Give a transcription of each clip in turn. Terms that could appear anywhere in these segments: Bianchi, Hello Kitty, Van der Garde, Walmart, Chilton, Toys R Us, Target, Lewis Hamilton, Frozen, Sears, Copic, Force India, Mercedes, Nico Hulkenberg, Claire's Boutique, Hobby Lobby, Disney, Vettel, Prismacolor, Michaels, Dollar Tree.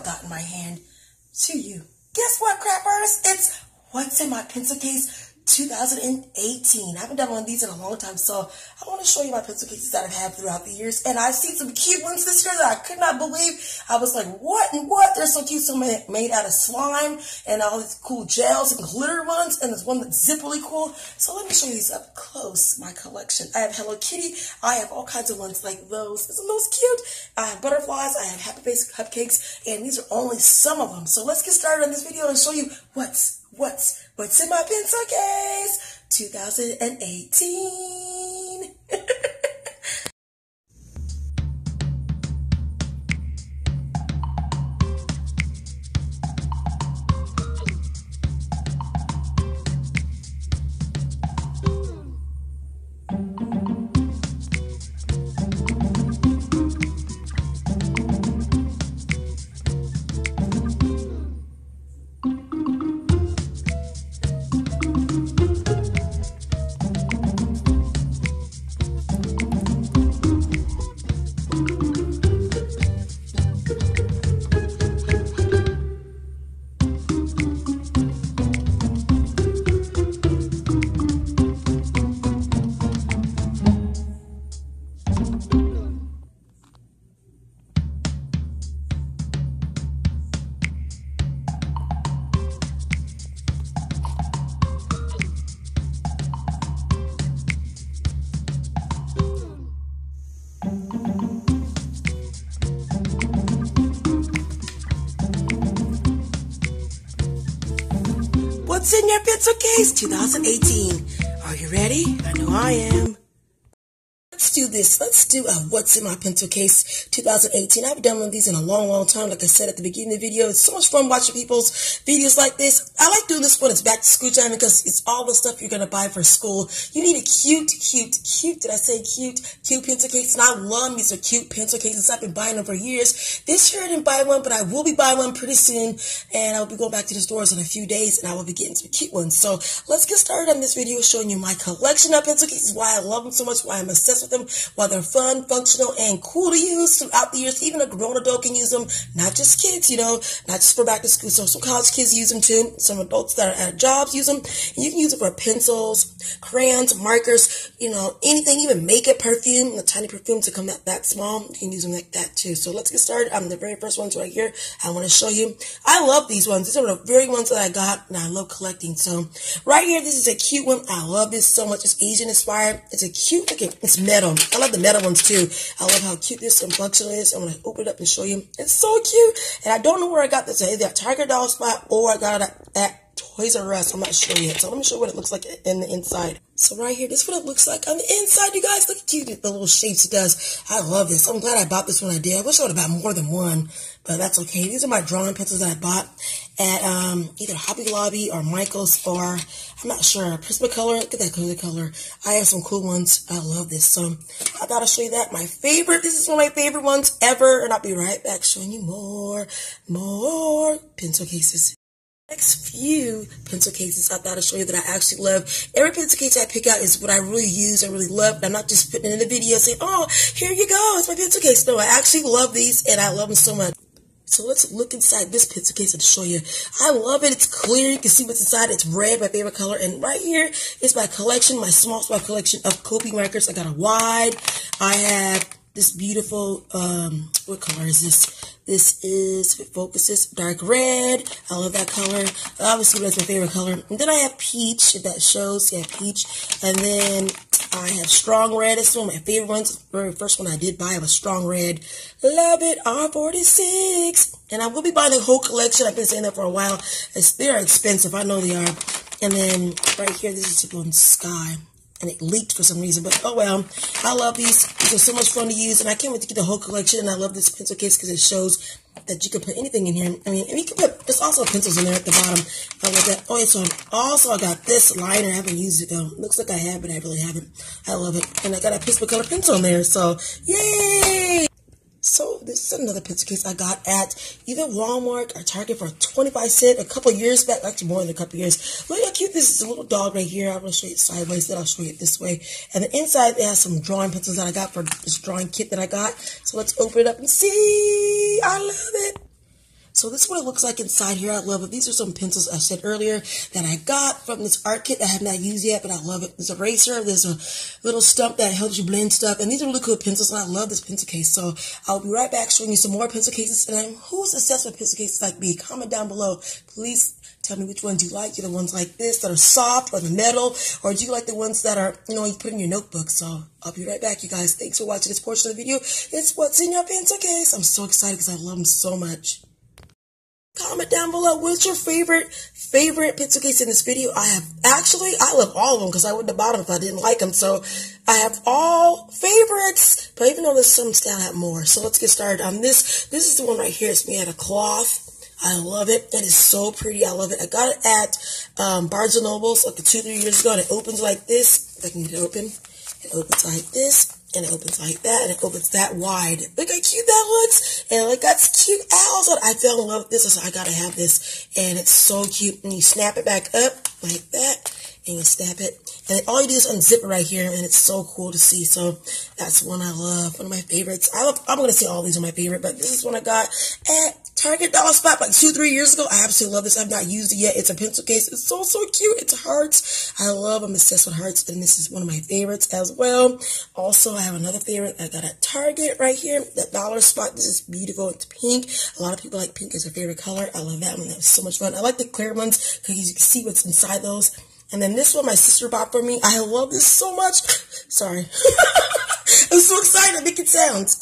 I got in my hand to you. Guess what, crappers? It's What's in My Pencil Case 2018. I haven't done one of these in a long time, so I want to show you my pencil cases that I've had throughout the years. And I've seen some cute ones this year that I could not believe. I was like, what and what? They're so cute. Some made out of slime and all these cool gels and glitter ones. And there's one that's zip really cool. So let me show you these up close, my collection. I have Hello Kitty. I have all kinds of ones like those. Isn't those cute? I have butterflies. I have Happy Face cupcakes. And these are only some of them. So let's get started on this video and show you what's in my pencil case 2018. What's in your pencil case 2018? Are you ready? I know I am. Let's do this. Let's do a What's in My Pencil Case 2018. I haven't done one of these in a long, long time. Like I said at the beginning of the video, it's so much fun watching people's videos like this. I like doing this when it's back to school time because it's all the stuff you're going to buy for school. You need a cute, did I say cute pencil case? And I love these cute pencil cases. I've been buying them for years. This year I didn't buy one, but I will be buying one pretty soon. And I'll be going back to the stores in a few days and I will be getting some cute ones. So let's get started on this video showing you my collection of pencil cases, why I love them so much, why I'm obsessed with them, while they're fun, functional, and cool to use throughout the years. Even a grown adult can use them, not just kids, you know, not just for back to school. So some college kids use them too. Some adults that are at jobs use them. And you can use it for pencils, crayons, markers, you know, anything, even makeup, perfume, a tiny perfume to come that small. You can use them like that too. So let's get started. The very first ones right here I want to show you. I love these ones. These are the very ones that I got and I love collecting. So right here, this is a cute one. I love this so much. It's Asian inspired. It's a cute looking, it's metal. I love the metal ones too. I love how cute this and functional is. I'm going to open it up and show you. It's so cute. And I don't know where I got this. Either at Target Dollar Spot or I got it at Toys R Us. I'm not sure yet. So let me show you what it looks like in the inside. So right here, this is what it looks like on the inside, you guys. Look at cute the little shapes it does. I love this. I'm glad I bought this one. I did. I wish I would have bought more than one, but that's okay. These are my drawing pencils that I bought at either Hobby Lobby or Michaels or, I'm not sure, Prismacolor. Look at that clear color. I have some cool ones. I love this. So I thought I'd show you that. My favorite. This is one of my favorite ones ever, and I'll be right back showing you more pencil cases. Next few pencil cases I thought I'd show you that I actually love. Every pencil case I pick out is what I really use, I really love. I'm not just putting it in the video saying, oh, here you go, it's my pencil case. No, I actually love these and I love them so much. So let's look inside this pencil case and show you. I love it. It's clear. You can see what's inside. It's red, my favorite color. And right here is my collection, my small spot collection of Copic markers. I got a wide. I have this beautiful, what color is this? This is, if it focuses, dark red. I love that color. Obviously, that's my favorite color. And then I have peach, if that shows. Yeah, peach. And then I have strong red. It's one of my favorite ones. The very first one I did buy was strong red. Love it, R46. And I will be buying the whole collection. I've been saying that for a while. They're expensive. I know they are. And then right here, this is one sky. And it leaked for some reason, but oh well. I love these. These are so much fun to use, and I can't wait to get the whole collection. And I love this pencil case because it shows that you can put anything in here. I mean, and you can put, there's also pencils in there at the bottom. I love that. Oh, so also I got this liner. I haven't used it though. Looks like I have, but I really haven't. I love it, and I got a Prismacolor pencil in there. So yay! So this is another pencil case I got at either Walmart or Target for 25 cents a couple years back, actually more than a couple years. Look how cute this is, a little dog right here. I'm going to show you it sideways, then I'll show you it this way. And the inside, it has some drawing pencils that I got for this drawing kit that I got. So let's open it up and see. I love it. So this is what it looks like inside here. I love it. These are some pencils I said earlier that I got from this art kit that I have not used yet, but I love it. There's an eraser. There's a little stump that helps you blend stuff. And these are really cool pencils, and I love this pencil case. So I'll be right back showing you some more pencil cases. And who's obsessed with pencil cases like me? Comment down below. Please tell me which ones you like. Either ones like this that are soft or the metal, or do you like the ones that are, you know, you put in your notebook? So I'll be right back, you guys. Thanks for watching this portion of the video. It's what's in your pencil case. I'm so excited because I love them so much. Comment down below, what's your favorite pencil case in this video? I have, actually, I love all of them because I wouldn't have bought them if I didn't like them. So I have all favorites, but even though there's some still have more. So let's get started on this. This is the one right here. It's made out of cloth. I love it. It is so pretty. I love it. I got it at Barnes & Noble's like 2-3 years ago, and it opens like this. If I can get it open, it opens like this. And it opens like that, and it opens that wide. Look how cute that looks, and look, that's cute owls. I fell in love with this, so I gotta have this, and it's so cute. And you snap it back up like that, and you snap it, and all you do is unzip it right here, and it's so cool to see. So that's one I love, one of my favorites. I love, I'm gonna say all these are my favorite, but this is one I got at Target dollar spot like 2-3 years ago. I absolutely love this. I've not used it yet. It's a pencil case. It's so cute. It's hearts. I love, I'm obsessed with hearts, and this is one of my favorites as well. Also, I have another favorite I got at Target right here, that dollar spot. This is beautiful. It's pink. A lot of people like pink as their favorite color. I love that one. That was so much fun. I like the clear ones because you can see what's inside those. And then this one my sister bought for me. I love this so much. Sorry. I'm so excited making sounds.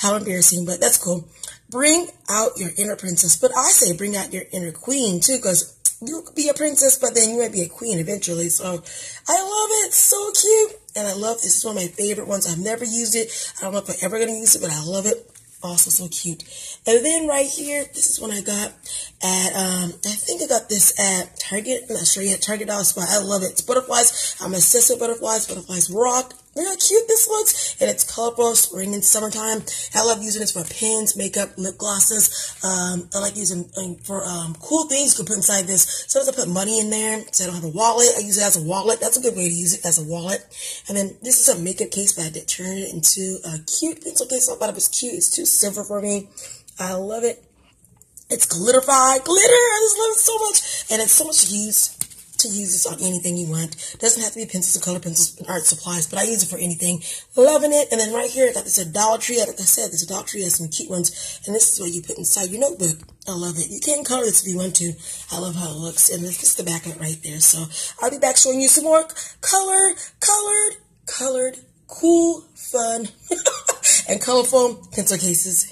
How embarrassing, but that's cool. Bring out your inner princess, but I say bring out your inner queen too, because you could be a princess, but then you might be a queen eventually. So I love it. It's so cute, and I love this. Is one of my favorite ones. I've never used it. I don't know if I'm ever gonna use it, but I love it. Also so cute. And then right here, this is one I got at I think I got this at Target. I'm not sure yet. Target dollar spot. I love it. It's butterflies. I'm obsessed with butterflies. Butterflies rock. Look how cute this looks, and it's colorful, spring and summertime. I love using this for pens, makeup, lip glosses. I like using for cool things you can put inside this. Sometimes I put money in there, so I don't have a wallet. I use it as a wallet. That's a good way to use it, as a wallet. And then this is a makeup case, but I did turn it into a cute pencil case. I thought it was cute. It's too silver for me. I love it. It's glitterified. Glitter! I just love it so much, and it's so much used. To use this on anything you want. It doesn't have to be pencils and color pencils and art supplies, but I use it for anything. Loving it. And then right here I got this at Dollar Tree. Like I said, this Dollar Tree has some cute ones, and this is what you put inside your notebook. I love it. You can color this if you want to. I love how it looks, and this is the back of it right there. So I'll be back showing you some more colored cool, fun and colorful pencil cases.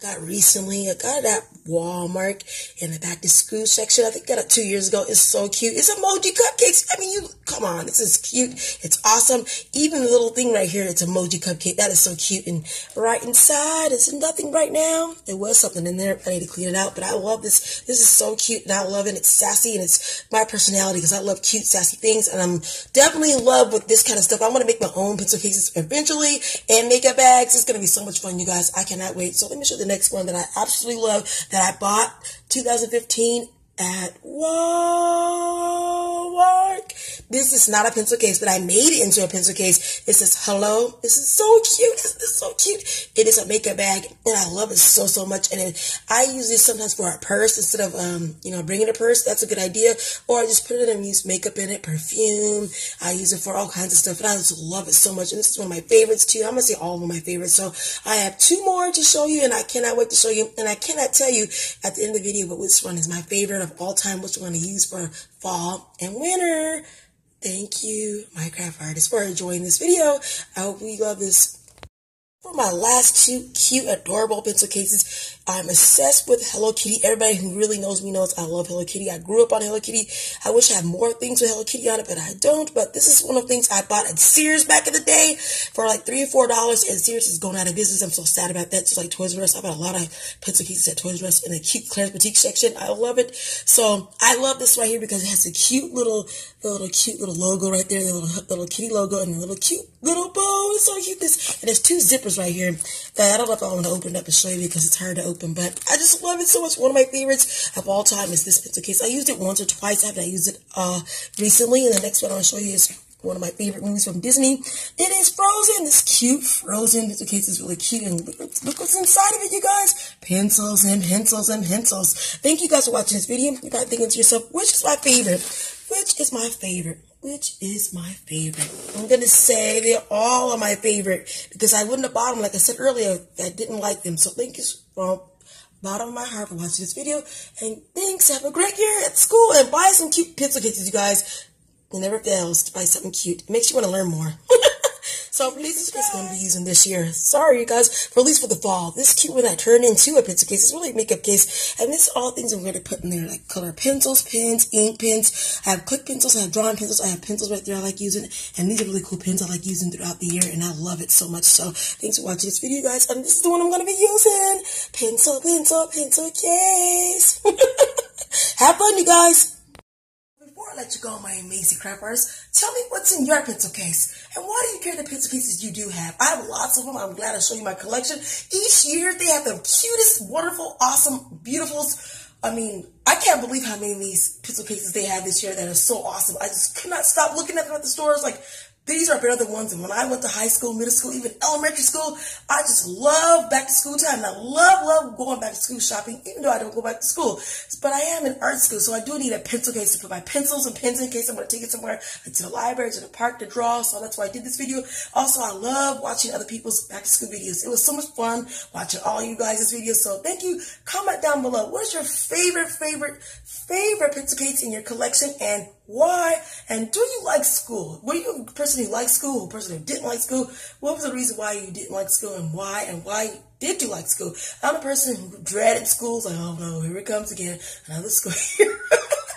Got recently, I got it at Walmart in the back to school section. I think I got it 2 years ago. It's so cute. It's emoji cupcakes. I mean, you come on, this is cute. It's awesome. Even the little thing right here, it's emoji cupcake. That is so cute. And right inside, it's nothing right now. There was something in there. I need to clean it out. But I love this. This is so cute, and I love it. It's sassy, and it's my personality because I love cute, sassy things. And I'm definitely in love with this kind of stuff. I'm gonna make my own pencil cases eventually, and makeup bags. It's gonna be so much fun, you guys. I cannot wait. So let me show the next one that I absolutely love, that I bought 2015 at Walmart. This is not a pencil case, but I made it into a pencil case. It says hello. This is so cute. This is so cute. It is a makeup bag, and I love it so much. And I use this sometimes for a purse instead of you know, bringing a purse. That's a good idea. Or I just put it in and use makeup in it, perfume. I use it for all kinds of stuff, and I just love it so much. And this is one of my favorites too. I'm gonna say all of my favorites. So I have 2 more to show you, and I cannot wait to show you. And I cannot tell you at the end of the video, but which one is my favorite of all time, which one to use for fall and winter. Thank you, my craft artists, for enjoying this video. I hope you love this. For my last 2 cute, adorable pencil cases, I'm obsessed with Hello Kitty. Everybody who really knows me knows I love Hello Kitty. I grew up on Hello Kitty. I wish I had more things with Hello Kitty on it, but I don't. But this is one of the things I bought at Sears back in the day for like $3 or $4, and Sears is going out of business. I'm so sad about that. Just like Toys R Us, I bought a lot of pencil cases at Toys R Us in the cute Claire's Boutique section. I love it. So I love this right here because it has a cute little, the little logo right there, the little kitty logo, and the little cute little bow. It's so cute. This, and there's 2 zippers right here that I don't know if I want to open it up and show you because it's hard to open, but I just love it so much. One of my favorites of all time is this pencil case. I used it once or twice. I haven't used it recently, and the next one I'll show you is one of my favorite movies from Disney. It is Frozen. It's cute. Frozen. This case is really cute. And look what's inside of it, you guys. Pencils and pencils and pencils. Thank you guys for watching this video. You're probably thinking to yourself, which is my favorite? Which is my favorite? Which is my favorite? I'm going to say they're all my favorite because I wouldn't have bought them. Like I said earlier, I didn't like them. So thank you from the bottom of my heart for watching this video. And thanks. Have a great year at school. And buy some cute pencil cases, you guys. It never fails to buy something cute. It makes you want to learn more. So please, this is going to be using this year. Sorry, you guys, for at least for the fall. This cute one I turned into a pencil case. It's really a makeup case. And this is all things I'm going to put in there, like color pencils, pens, ink pens. I have click pencils. I have drawing pencils. I have pencils right there I like using. And these are really cool pens I like using throughout the year. And I love it so much. So thanks for watching this video, guys. And this is the one I'm going to be using. Pencil, pencil, pencil case. Have fun, you guys. Before I let you go, my amazing crafters, tell me what's in your pencil case. And why do you care the pencil pieces you do have? I have lots of them. I'm glad I show you my collection. Each year, they have the cutest, wonderful, awesome, beautifuls. I mean, I can't believe how many of these pencil cases they have this year that are so awesome. I just could not stop looking at them at the stores. Like, these are better than ones. And when I went to high school, middle school, even elementary school, I just love back to school time. And I love going back to school shopping, even though I don't go back to school. But I am in art school, so I do need a pencil case to put my pencils and pens in case I'm going to take it somewhere, like to the library, to the park, to draw. So that's why I did this video. Also, I love watching other people's back to school videos. It was so much fun watching all you guys' videos. So thank you. Comment down below. What is your favorite pencil case in your collection and why? And do you like school? Were you a person who liked school, a person who didn't like school? What was the reason why you didn't like school and why did you like school? I'm a person who dreaded school. Like, oh no, here it comes again, another school year.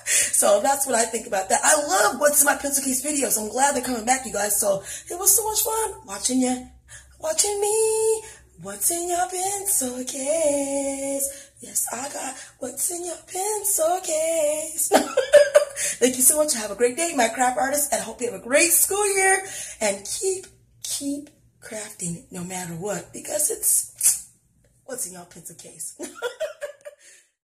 So that's what I think about that. I love what's in my pencil case videos. I'm glad they're coming back, you guys. So it was so much fun watching me. What's in your pencil case? Yes, I got what's in your pencil case. Thank you so much. Have a great day, my craft artists, and I hope you have a great school year. And keep crafting no matter what, because it's what's in your pencil case.